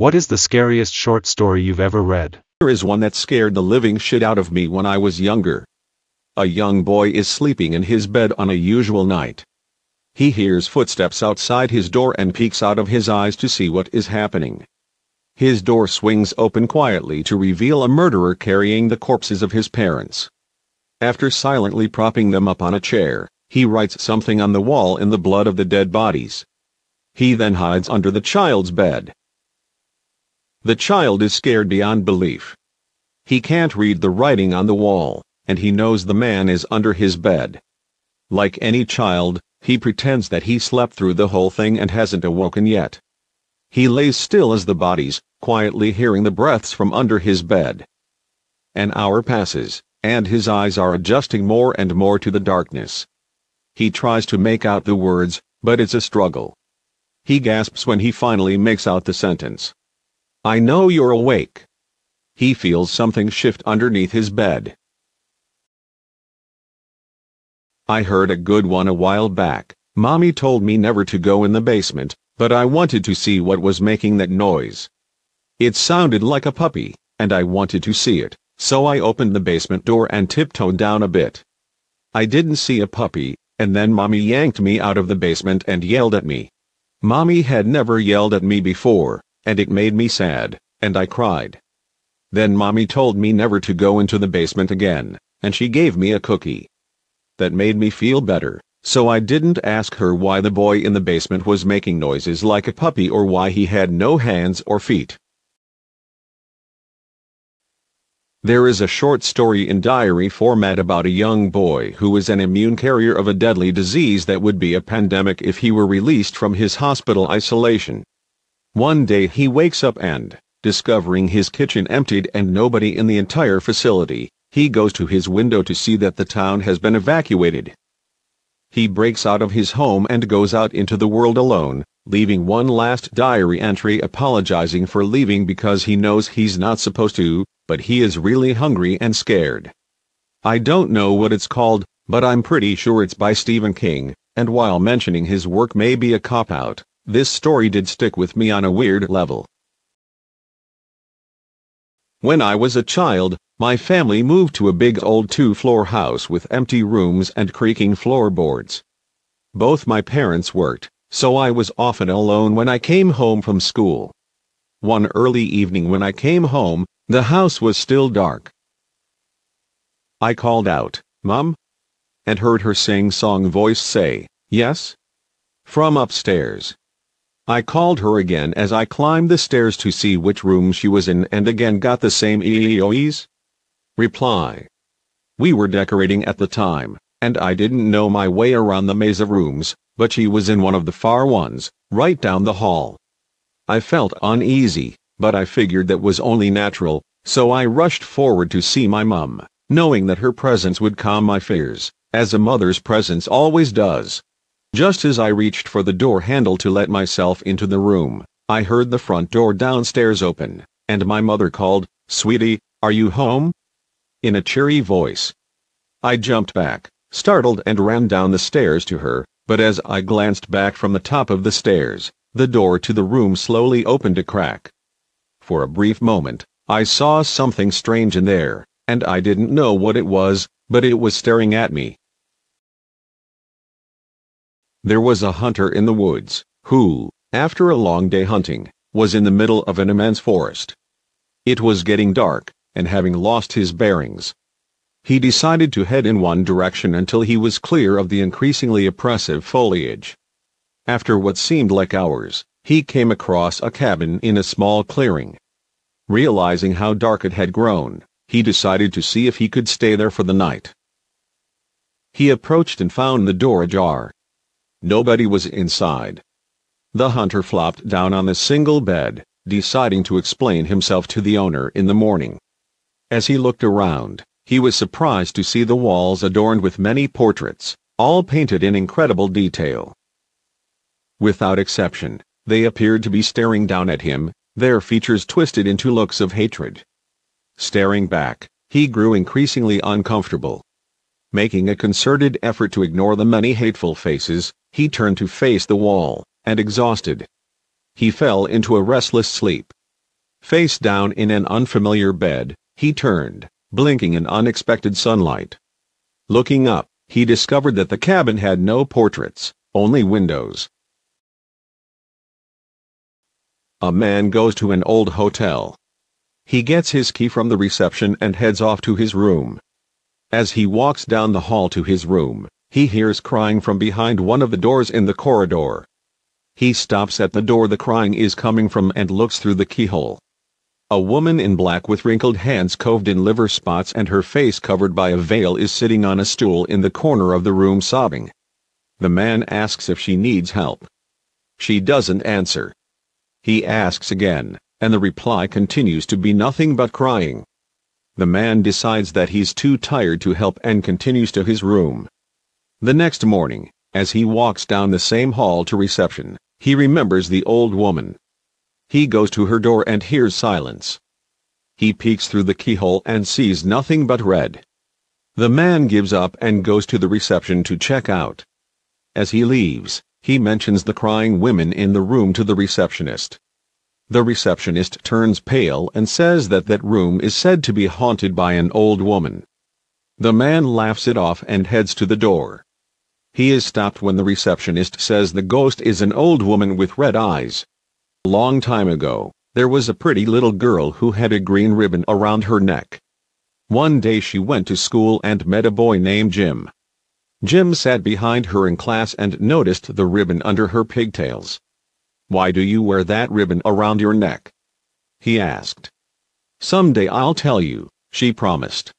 What is the scariest short story you've ever read? There is one that scared the living shit out of me when I was younger. A young boy is sleeping in his bed on a usual night. He hears footsteps outside his door and peeks out of his eyes to see what is happening. His door swings open quietly to reveal a murderer carrying the corpses of his parents. After silently propping them up on a chair, he writes something on the wall in the blood of the dead bodies. He then hides under the child's bed. The child is scared beyond belief. He can't read the writing on the wall, and he knows the man is under his bed. Like any child, he pretends that he slept through the whole thing and hasn't awoken yet. He lays still as the bodies, quietly hearing the breaths from under his bed. An hour passes, and his eyes are adjusting more and more to the darkness. He tries to make out the words, but it's a struggle. He gasps when he finally makes out the sentence. "I know you're awake." He feels something shift underneath his bed. I heard a good one a while back. Mommy told me never to go in the basement, but I wanted to see what was making that noise. It sounded like a puppy, and I wanted to see it, so I opened the basement door and tiptoed down a bit. I didn't see a puppy, and then Mommy yanked me out of the basement and yelled at me. Mommy had never yelled at me before, and it made me sad, and I cried. Then Mommy told me never to go into the basement again, and she gave me a cookie. That made me feel better, so I didn't ask her why the boy in the basement was making noises like a puppy or why he had no hands or feet. There is a short story in diary format about a young boy who is an immune carrier of a deadly disease that would be a pandemic if he were released from his hospital isolation. One day he wakes up and, discovering his kitchen emptied and nobody in the entire facility, he goes to his window to see that the town has been evacuated. He breaks out of his home and goes out into the world alone, leaving one last diary entry apologizing for leaving because he knows he's not supposed to, but he is really hungry and scared. I don't know what it's called, but I'm pretty sure it's by Stephen King, and while mentioning his work may be a cop-out, this story did stick with me on a weird level. When I was a child, my family moved to a big old two-floor house with empty rooms and creaking floorboards. Both my parents worked, so I was often alone when I came home from school. One early evening when I came home, the house was still dark. I called out, "Mom?" and heard her sing-song voice say, "Yes?" from upstairs. I called her again as I climbed the stairs to see which room she was in and again got the same EEOE's reply. We were decorating at the time, and I didn't know my way around the maze of rooms, but she was in one of the far ones, right down the hall. I felt uneasy, but I figured that was only natural, so I rushed forward to see my mum, knowing that her presence would calm my fears, as a mother's presence always does. Just as I reached for the door handle to let myself into the room, I heard the front door downstairs open, and my mother called, "Sweetie, are you home?" in a cheery voice. I jumped back, startled, and ran down the stairs to her, but as I glanced back from the top of the stairs, the door to the room slowly opened a crack. For a brief moment, I saw something strange in there, and I didn't know what it was, but it was staring at me. There was a hunter in the woods, who, after a long day hunting, was in the middle of an immense forest. It was getting dark, and having lost his bearings, he decided to head in one direction until he was clear of the increasingly oppressive foliage. After what seemed like hours, he came across a cabin in a small clearing. Realizing how dark it had grown, he decided to see if he could stay there for the night. He approached and found the door ajar. Nobody was inside. The hunter flopped down on a single bed, deciding to explain himself to the owner in the morning. As he looked around, he was surprised to see the walls adorned with many portraits, all painted in incredible detail. Without exception, they appeared to be staring down at him, their features twisted into looks of hatred. Staring back, he grew increasingly uncomfortable. Making a concerted effort to ignore the many hateful faces, he turned to face the wall, and exhausted, he fell into a restless sleep. Face down in an unfamiliar bed, he turned, blinking in unexpected sunlight. Looking up, he discovered that the cabin had no portraits, only windows. A man goes to an old hotel. He gets his key from the reception and heads off to his room. As he walks down the hall to his room, he hears crying from behind one of the doors in the corridor. He stops at the door the crying is coming from and looks through the keyhole. A woman in black with wrinkled hands coved in liver spots and her face covered by a veil is sitting on a stool in the corner of the room sobbing. The man asks if she needs help. She doesn't answer. He asks again, and the reply continues to be nothing but crying. The man decides that he's too tired to help and continues to his room. The next morning, as he walks down the same hall to reception, he remembers the old woman. He goes to her door and hears silence. He peeks through the keyhole and sees nothing but red. The man gives up and goes to the reception to check out. As he leaves, he mentions the crying women in the room to the receptionist. The receptionist turns pale and says that room is said to be haunted by an old woman. The man laughs it off and heads to the door. He is stopped when the receptionist says the ghost is an old woman with red eyes. A long time ago, there was a pretty little girl who had a green ribbon around her neck. One day she went to school and met a boy named Jim. Jim sat behind her in class and noticed the ribbon under her pigtails. "Why do you wear that ribbon around your neck?" he asked. "Someday I'll tell you," she promised.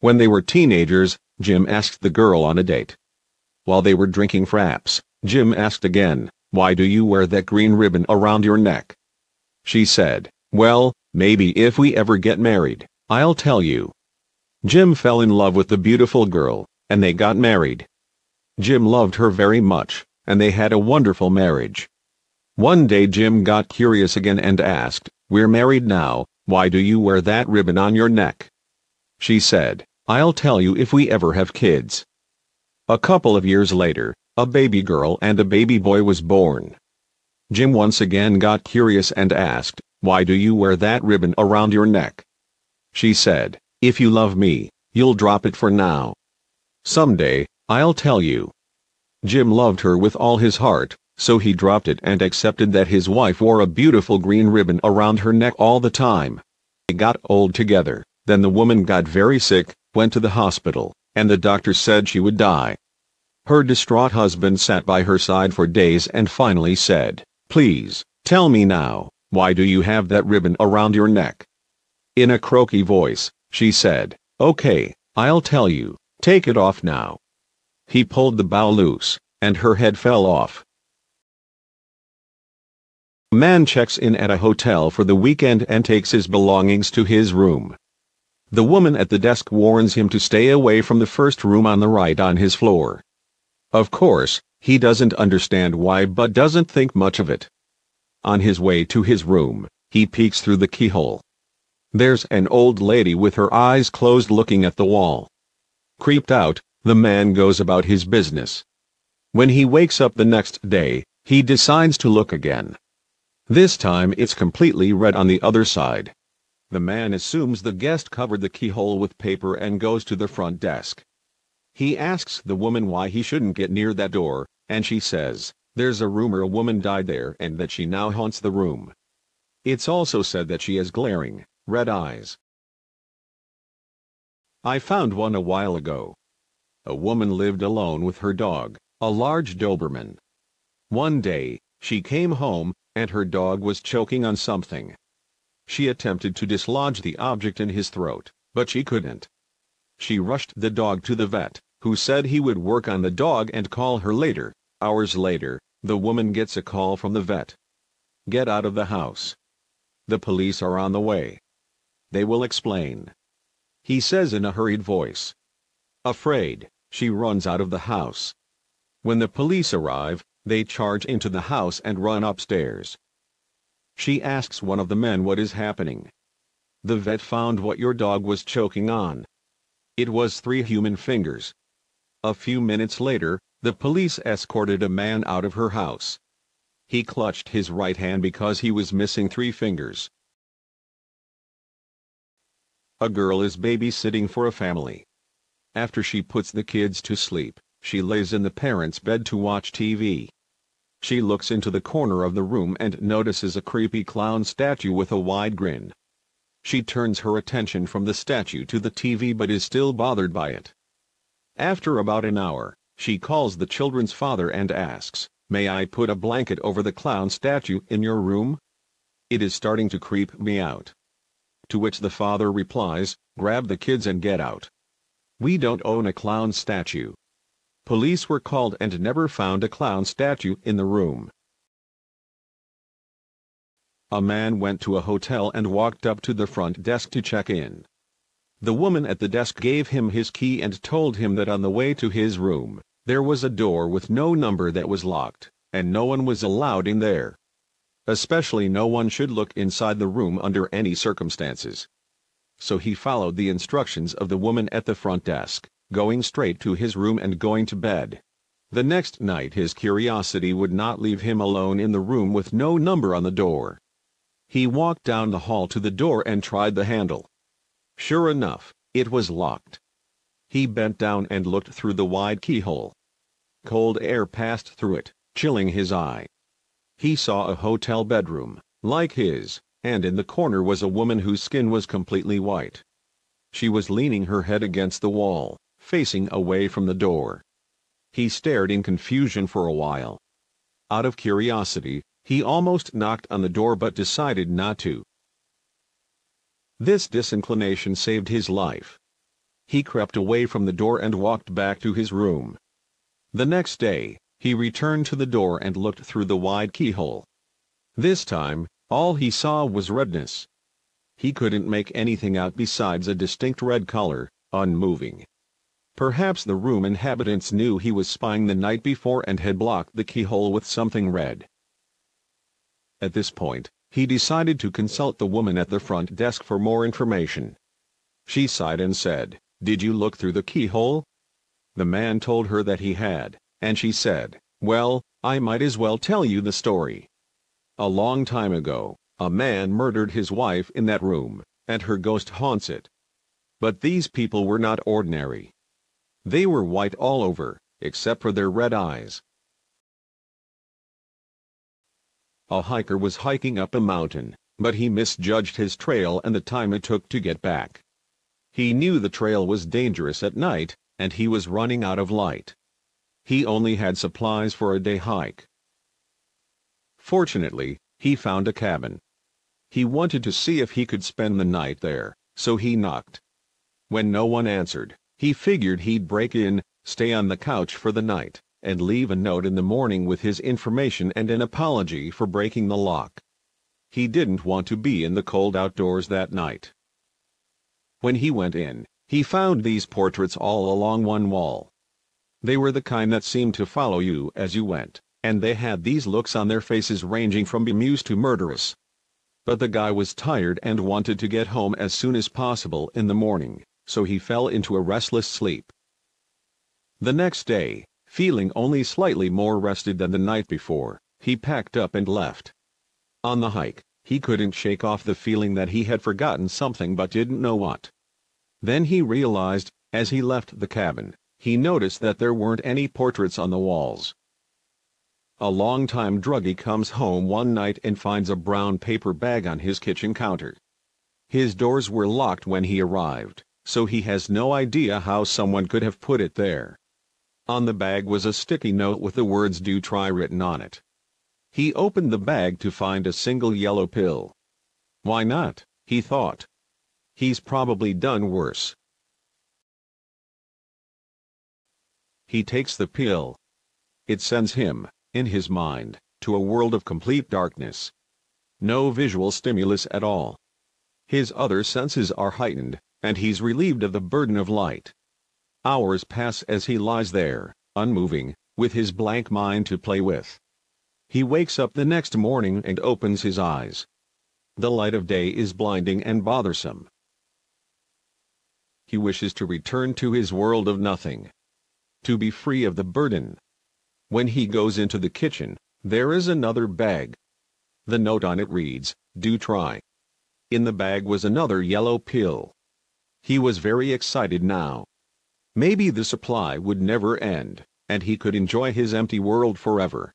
When they were teenagers, Jim asked the girl on a date. While they were drinking fraps, Jim asked again, "Why do you wear that green ribbon around your neck?" She said, "Well, maybe if we ever get married, I'll tell you." Jim fell in love with the beautiful girl, and they got married. Jim loved her very much, and they had a wonderful marriage. One day Jim got curious again and asked, "We're married now, why do you wear that ribbon on your neck?" She said, "I'll tell you if we ever have kids." A couple of years later, a baby girl and a baby boy was born. Jim once again got curious and asked, "Why do you wear that ribbon around your neck?" She said, "If you love me, you'll drop it for now. Someday, I'll tell you." Jim loved her with all his heart, so he dropped it and accepted that his wife wore a beautiful green ribbon around her neck all the time. They got old together, then the woman got very sick, went to the hospital, and the doctor said she would die. Her distraught husband sat by her side for days and finally said, "Please, tell me now, why do you have that ribbon around your neck?" In a croaky voice, she said, "Okay, I'll tell you, take it off now." He pulled the bow loose, and her head fell off. A man checks in at a hotel for the weekend and takes his belongings to his room. The woman at the desk warns him to stay away from the first room on the right on his floor. Of course, he doesn't understand why but doesn't think much of it. On his way to his room, he peeks through the keyhole. There's an old lady with her eyes closed looking at the wall. Creeped out, the man goes about his business. When he wakes up the next day, he decides to look again. This time it's completely red on the other side. The man assumes the guest covered the keyhole with paper and goes to the front desk. He asks the woman why he shouldn't get near that door, and she says, "There's a rumor a woman died there and that she now haunts the room. It's also said that she has glaring, red eyes. I found one a while ago." A woman lived alone with her dog, a large Doberman. One day, she came home, and her dog was choking on something. She attempted to dislodge the object in his throat, but she couldn't. She rushed the dog to the vet, who said he would work on the dog and call her later. Hours later, the woman gets a call from the vet. "Get out of the house. The police are on the way. They will explain," he says in a hurried voice. Afraid, she runs out of the house. When the police arrive, they charge into the house and run upstairs. She asks one of the men what is happening. "The vet found what your dog was choking on. It was 3 human fingers." A few minutes later, the police escorted a man out of her house. He clutched his right hand because he was missing 3 fingers. A girl is babysitting for a family. After she puts the kids to sleep, she lays in the parents' bed to watch TV. She looks into the corner of the room and notices a creepy clown statue with a wide grin. She turns her attention from the statue to the TV but is still bothered by it. After about an hour, she calls the children's father and asks, "May I put a blanket over the clown statue in your room? It is starting to creep me out." To which the father replies, "Grab the kids and get out. We don't own a clown statue." Police were called and never found a clown statue in the room. A man went to a hotel and walked up to the front desk to check in. The woman at the desk gave him his key and told him that on the way to his room, there was a door with no number that was locked, and no one was allowed in there. Especially no one should look inside the room under any circumstances. So he followed the instructions of the woman at the front desk, going straight to his room and going to bed. The next night his curiosity would not leave him alone in the room with no number on the door. He walked down the hall to the door and tried the handle. Sure enough, it was locked. He bent down and looked through the wide keyhole. Cold air passed through it, chilling his eye. He saw a hotel bedroom, like his, and in the corner was a woman whose skin was completely white. She was leaning her head against the wall, facing away from the door. He stared in confusion for a while. Out of curiosity, he almost knocked on the door but decided not to. This disinclination saved his life. He crept away from the door and walked back to his room. The next day, he returned to the door and looked through the wide keyhole. This time, all he saw was redness. He couldn't make anything out besides a distinct red color, unmoving. Perhaps the room inhabitants knew he was spying the night before and had blocked the keyhole with something red. At this point, he decided to consult the woman at the front desk for more information. She sighed and said, "Did you look through the keyhole?" The man told her that he had, and she said, "Well, I might as well tell you the story. A long time ago, a man murdered his wife in that room, and her ghost haunts it." But these people were not ordinary. They were white all over, except for their red eyes. A hiker was hiking up a mountain, but he misjudged his trail and the time it took to get back. He knew the trail was dangerous at night, and he was running out of light. He only had supplies for a day hike. Fortunately, he found a cabin. He wanted to see if he could spend the night there, so he knocked. When no one answered, he figured he'd break in, stay on the couch for the night, and leave a note in the morning with his information and an apology for breaking the lock. He didn't want to be in the cold outdoors that night. When he went in, he found these portraits all along one wall. They were the kind that seemed to follow you as you went, and they had these looks on their faces ranging from bemused to murderous. But the guy was tired and wanted to get home as soon as possible in the morning, so he fell into a restless sleep. The next day, feeling only slightly more rested than the night before, he packed up and left. On the hike, he couldn't shake off the feeling that he had forgotten something but didn't know what. Then he realized, as he left the cabin, he noticed that there weren't any portraits on the walls. A long-time druggie comes home one night and finds a brown paper bag on his kitchen counter. His doors were locked when he arrived, so he has no idea how someone could have put it there. On the bag was a sticky note with the words "Do try" written on it. He opened the bag to find a single yellow pill. Why not? He thought. He's probably done worse. He takes the pill. It sends him, in his mind, to a world of complete darkness. No visual stimulus at all. His other senses are heightened, and he's relieved of the burden of light. Hours pass as he lies there, unmoving, with his blank mind to play with. He wakes up the next morning and opens his eyes. The light of day is blinding and bothersome. He wishes to return to his world of nothing, to be free of the burden. When he goes into the kitchen, There is another bag. The note on it reads, "Do try." In the bag was another yellow pill. He was very excited now. Maybe the supply would never end, and he could enjoy his empty world forever.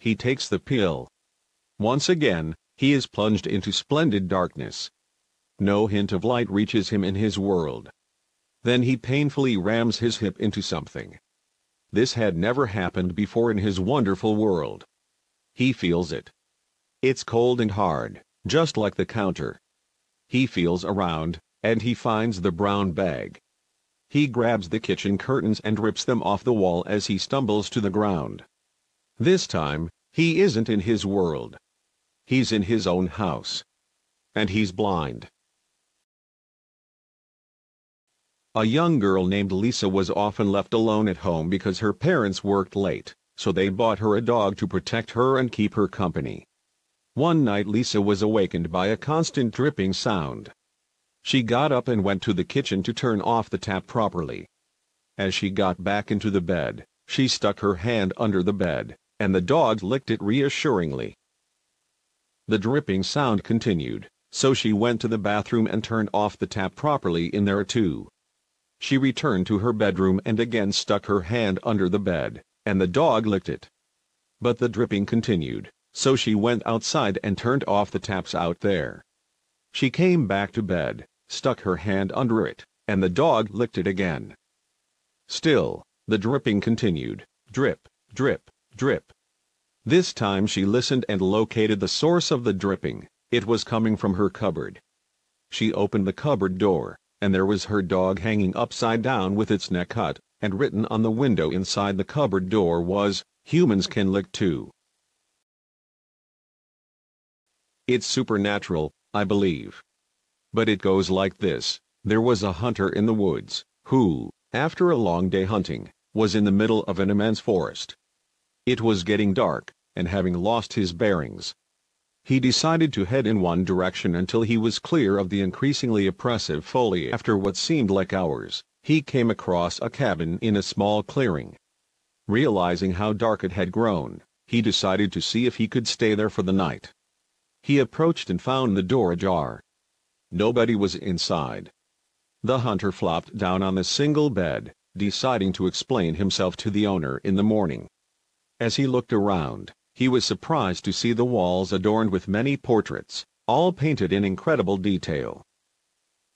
He takes the pill. Once again, he is plunged into splendid darkness. No hint of light reaches him in his world. Then he painfully rams his hip into something. This had never happened before in his wonderful world. He feels it. It's cold and hard, just like the counter. He feels around, and he finds the brown bag. He grabs the kitchen curtains and rips them off the wall as he stumbles to the ground. This time, he isn't in his world. He's in his own house. And he's blind. A young girl named Lisa was often left alone at home because her parents worked late, so they bought her a dog to protect her and keep her company. One night Lisa was awakened by a constant dripping sound. She got up and went to the kitchen to turn off the tap properly. As she got back into the bed, she stuck her hand under the bed, and the dog licked it reassuringly. The dripping sound continued, so she went to the bathroom and turned off the tap properly in there too. She returned to her bedroom and again stuck her hand under the bed, and the dog licked it. But the dripping continued, so she went outside and turned off the taps out there. She came back to bed, stuck her hand under it, and the dog licked it again. Still, the dripping continued, drip, drip, drip. This time she listened and located the source of the dripping. It was coming from her cupboard. She opened the cupboard door, and there was her dog hanging upside down with its neck cut, and written on the window inside the cupboard door was, "Humans can lick too." It's supernatural, I believe. But it goes like this. There was a hunter in the woods, who, after a long day hunting, was in the middle of an immense forest. It was getting dark, and having lost his bearings, he decided to head in one direction until he was clear of the increasingly oppressive foliage. After what seemed like hours, he came across a cabin in a small clearing. Realizing how dark it had grown, he decided to see if he could stay there for the night. He approached and found the door ajar. Nobody was inside. The hunter flopped down on the single bed, deciding to explain himself to the owner in the morning. As he looked around, he was surprised to see the walls adorned with many portraits, all painted in incredible detail.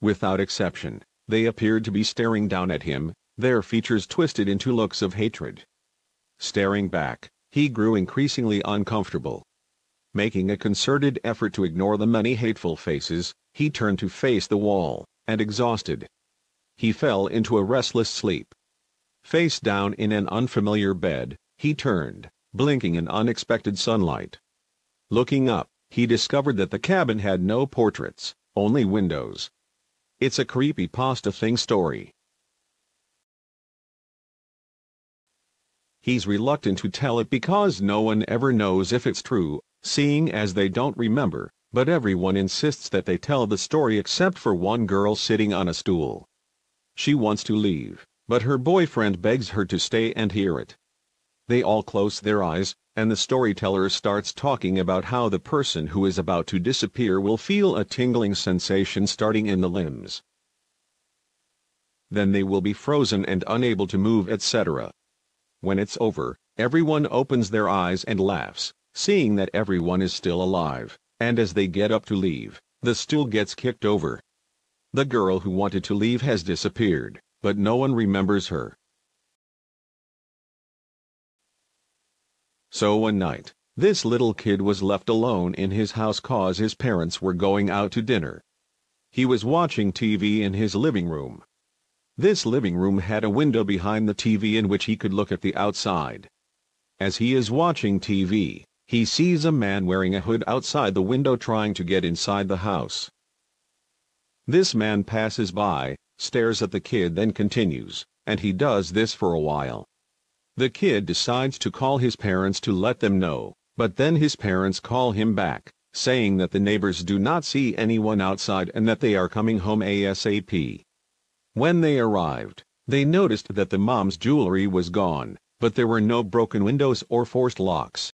Without exception, they appeared to be staring down at him, their features twisted into looks of hatred. Staring back, he grew increasingly uncomfortable. Making a concerted effort to ignore the many hateful faces, he turned to face the wall, and exhausted, he fell into a restless sleep. Face down in an unfamiliar bed, he turned, blinking in unexpected sunlight. Looking up, he discovered that the cabin had no portraits, only windows. It's a creepypasta thing story. He's reluctant to tell it because no one ever knows if it's true, seeing as they don't remember, but everyone insists that they tell the story except for one girl sitting on a stool. She wants to leave, but her boyfriend begs her to stay and hear it. They all close their eyes, and the storyteller starts talking about how the person who is about to disappear will feel a tingling sensation starting in the limbs. Then they will be frozen and unable to move, etc. When it's over, everyone opens their eyes and laughs, seeing that everyone is still alive, and as they get up to leave, the stool gets kicked over. The girl who wanted to leave has disappeared, but no one remembers her. So one night, this little kid was left alone in his house cause his parents were going out to dinner. He was watching TV in his living room. This living room had a window behind the TV in which he could look at the outside. As he is watching TV, he sees a man wearing a hood outside the window trying to get inside the house. This man passes by, stares at the kid, then continues, and he does this for a while. The kid decides to call his parents to let them know, but then his parents call him back, saying that the neighbors do not see anyone outside and that they are coming home ASAP. When they arrived, they noticed that the mom's jewelry was gone, but there were no broken windows or forced locks.